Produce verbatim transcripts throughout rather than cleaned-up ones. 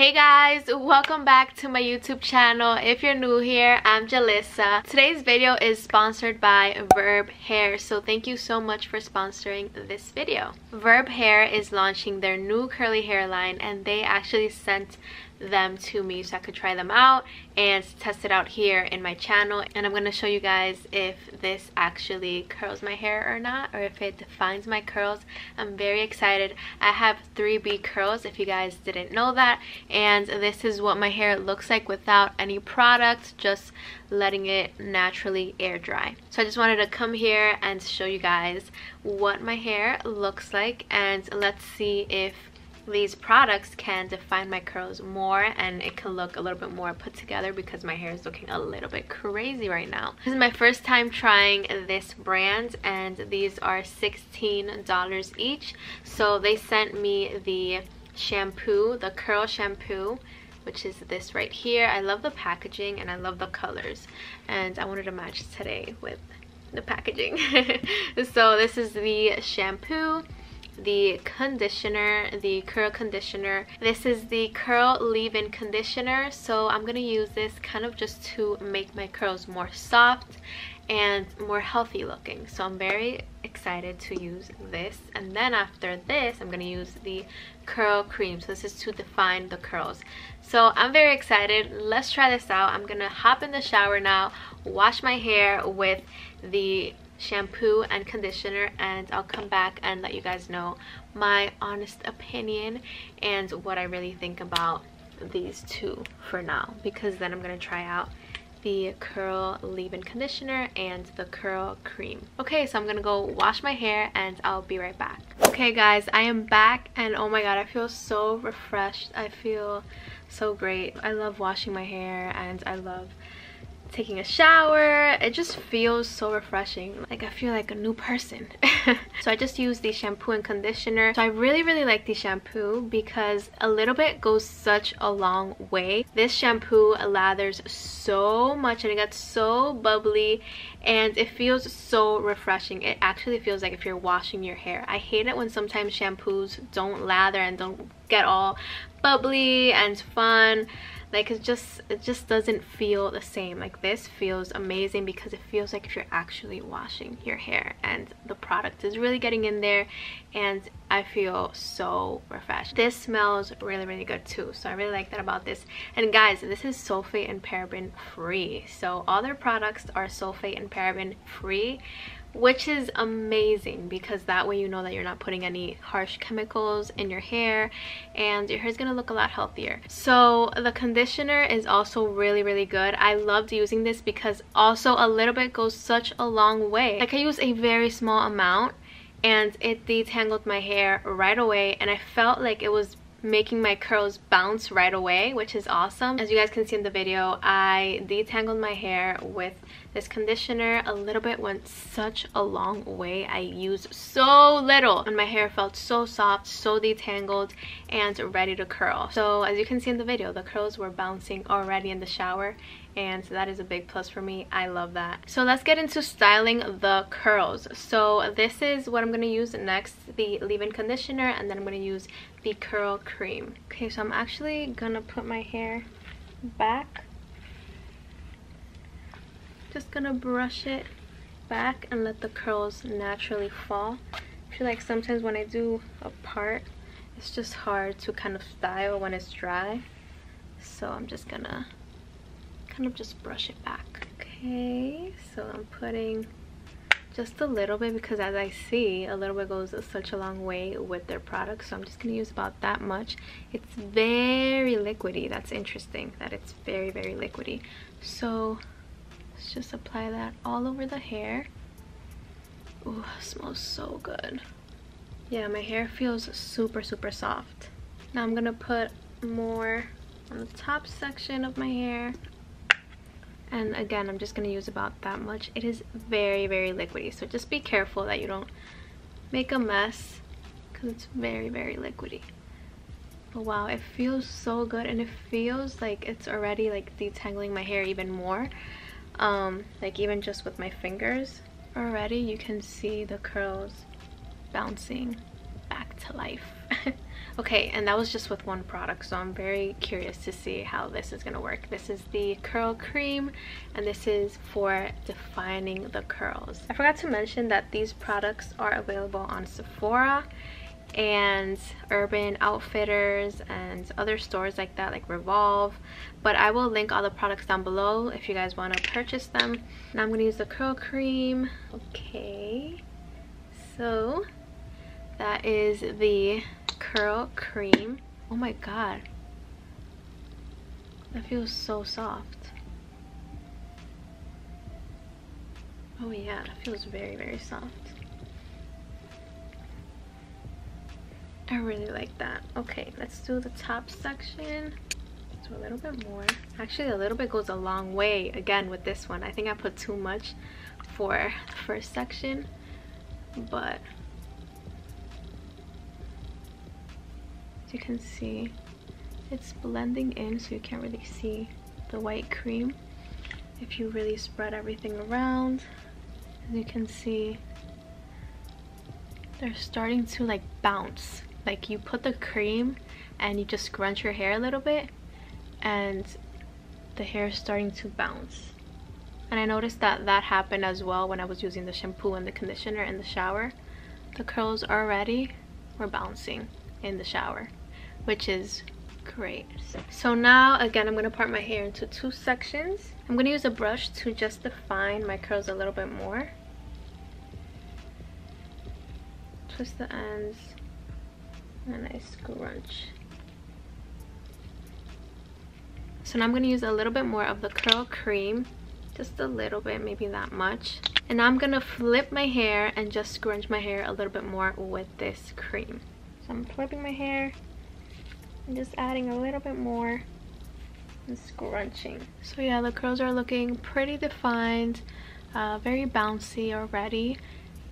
Hey guys, welcome back to my YouTube channel. If you're new here, I'm Julissa. Today's video is sponsored by Verb Hair, so thank you so much for sponsoring this video. Verb Hair is launching their new curly hair line, and they actually sent them to me so I could try them out and test it out here in my channel. And I'm going to show you guys if this actually curls my hair or not, or if it defines my curls. I'm very excited. I have three B curls if you guys didn't know that, and this is what my hair looks like without any product, just letting it naturally air dry. So I just wanted to come here and show you guys what my hair looks like, and let's see if these products can define my curls more and it can look a little bit more put together, because my hair is looking a little bit crazy right now. This is my first time trying this brand, and these are sixteen dollars each. So they sent me the shampoo, the curl shampoo, which is this right here. I love the packaging and I love the colors, and I wanted to match today with the packaging. So this is the shampoo, the conditioner, the curl conditioner. This is the curl leave-in conditioner, so I'm gonna use this kind of just to make my curls more soft and more healthy looking. So I'm very excited to use this, and then after this I'm gonna use the curl cream. So this is to define the curls, so I'm very excited. Let's try this out. I'm gonna hop in the shower now, wash my hair with the shampoo and conditioner, and I'll come back and let you guys know my honest opinion and what I really think about these two for now, because then I'm going to try out the curl leave-in conditioner and the curl cream. Okay, so I'm gonna go wash my hair and I'll be right back. Okay guys, I am back, and oh my god, I feel so refreshed. I feel so great. I love washing my hair and I love taking a shower. It just feels so refreshing. Like, I feel like a new person. So I just use the shampoo and conditioner. So I really really like the shampoo because a little bit goes such a long way. This shampoo lathers so much and it gets so bubbly, and it feels so refreshing. It actually feels like if you're washing your hair. I hate it when sometimes shampoos don't lather and don't get all bubbly and fun. Like, it just it just doesn't feel the same. Like, this feels amazing because it feels like if you're actually washing your hair and the product is really getting in there, and I feel so refreshed. This smells really really good too, so I really like that about this. And guys, this is sulfate and paraben free, so all their products are sulfate and paraben free, which is amazing because that way you know that you're not putting any harsh chemicals in your hair, and your hair is going to look a lot healthier. So the conditioner is also really really good. I loved using this because also a little bit goes such a long way. Like, I use a very small amount and it detangled my hair right away, and I felt like it was making my curls bounce right away, which is awesome. As you guys can see in the video, I detangled my hair with this conditioner. A little bit went such a long way. I used so little and my hair felt so soft, so detangled and ready to curl. So as you can see in the video, the curls were bouncing already in the shower, and so that is a big plus for me. I love that. So let's get into styling the curls. So this is what I'm going to use next, the leave-in conditioner, and then I'm going to use the curl cream. Okay, so I'm actually going to put my hair back. Just going to brush it back and let the curls naturally fall. I feel like sometimes when I do a part, it's just hard to kind of style when it's dry. So I'm just going to kind of just brush it back. Okay, so I'm putting just a little bit because, as I see, a little bit goes such a long way with their products. So I'm just going to use about that much. It's very liquidy. That's interesting that it's very very liquidy. So let's just apply that all over the hair. Ooh, smells so good. Yeah, my hair feels super super soft. Now I'm gonna put more on the top section of my hair. And again, I'm just going to use about that much. It is very, very liquidy. So just be careful that you don't make a mess because it's very, very liquidy. But wow, it feels so good. And it feels like it's already like detangling my hair even more. Um, like even just with my fingers already, you can see the curls bouncing back to life. Okay, and that was just with one product, so I'm very curious to see how this is gonna work. This is the curl cream, and this is for defining the curls. I forgot to mention that these products are available on Sephora and Urban Outfitters and other stores like that, like Revolve, but I will link all the products down below if you guys want to purchase them. Now I'm gonna use the curl cream. Okay, so that is the curl cream. Oh my god, that feels so soft. Oh yeah, that feels very very soft. I really like that. Okay, let's do the top section. Let's do a little bit more. Actually, a little bit goes a long way again with this one. I think I put too much for the first section, but as you can see, it's blending in, so you can't really see the white cream if you really spread everything around. As you can see, they're starting to like bounce. Like you put the cream and you just scrunch your hair a little bit and the hair is starting to bounce. And I noticed that that happened as well when I was using the shampoo and the conditioner in the shower. The curls already were bouncing in the shower, which is great. So now again, I'm going to part my hair into two sections. I'm going to use a brush to just define my curls a little bit more. Twist the ends and I scrunch. So now I'm going to use a little bit more of the curl cream, just a little bit, maybe that much. And now I'm going to flip my hair and just scrunch my hair a little bit more with this cream. So I'm flipping my hair and just adding a little bit more and scrunching. So yeah, the curls are looking pretty defined, uh, very bouncy already.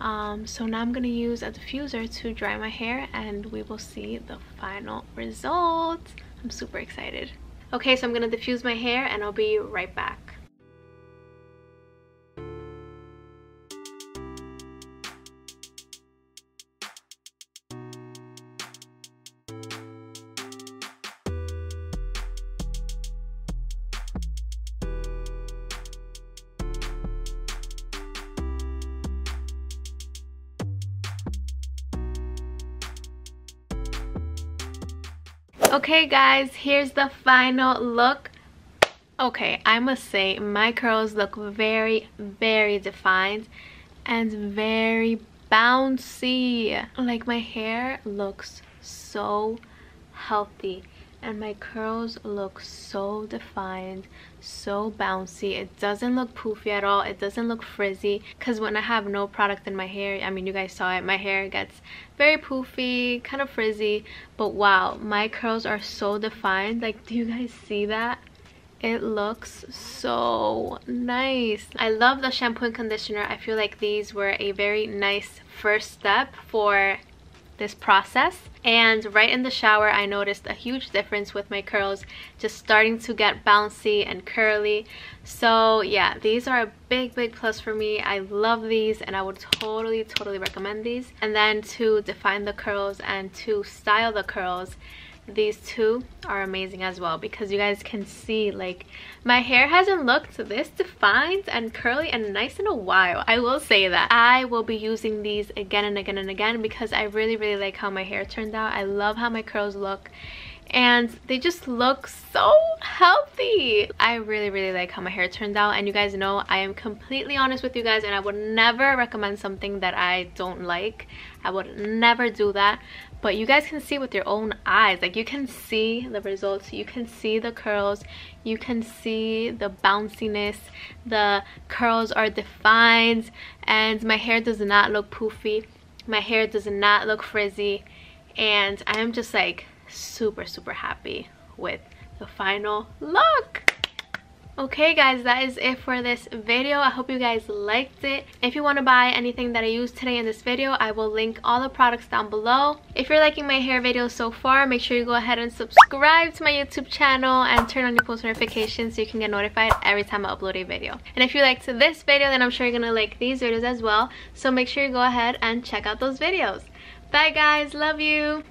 Um, so now I'm going to use a diffuser to dry my hair and we will see the final result. I'm super excited. Okay, so I'm going to diffuse my hair and I'll be right back. Okay guys, here's the final look. Okay, I must say my curls look very very defined and very bouncy. Like my hair looks so healthy and my curls look so defined, so bouncy. It doesn't look poofy at all, it doesn't look frizzy, because when I have no product in my hair, I mean you guys saw it, my hair gets very poofy, kind of frizzy, but wow, my curls are so defined. Like, do you guys see that? It looks so nice. I love the shampoo and conditioner. I feel like these were a very nice first step for this process, and right in the shower I noticed a huge difference with my curls just starting to get bouncy and curly. So yeah, these are a big big plus for me. I love these and I would totally totally recommend these. And then to define the curls and to style the curls, these two are amazing as well, because you guys can see like my hair hasn't looked this defined and curly and nice in a while. I will say that I will be using these again and again and again, because I really really like how my hair turned out. I love how my curls look and they just look so healthy. I really really like how my hair turned out, and you guys know I am completely honest with you guys and I would never recommend something that I don't like. I would never do that, but you guys can see with your own eyes. Like you can see the results, you can see the curls, you can see the bounciness, the curls are defined, and my hair does not look poofy, my hair does not look frizzy, and I am just like super super happy with the final look. Okay guys, that is it for this video. I hope you guys liked it. If you want to buy anything that I used today in this video, I will link all the products down below. If you're liking my hair videos so far, make sure you go ahead and subscribe to my YouTube channel and turn on your post notifications so you can get notified every time I upload a video. And if you liked this video, then I'm sure you're gonna like these videos as well, so make sure you go ahead and check out those videos. Bye guys, love you.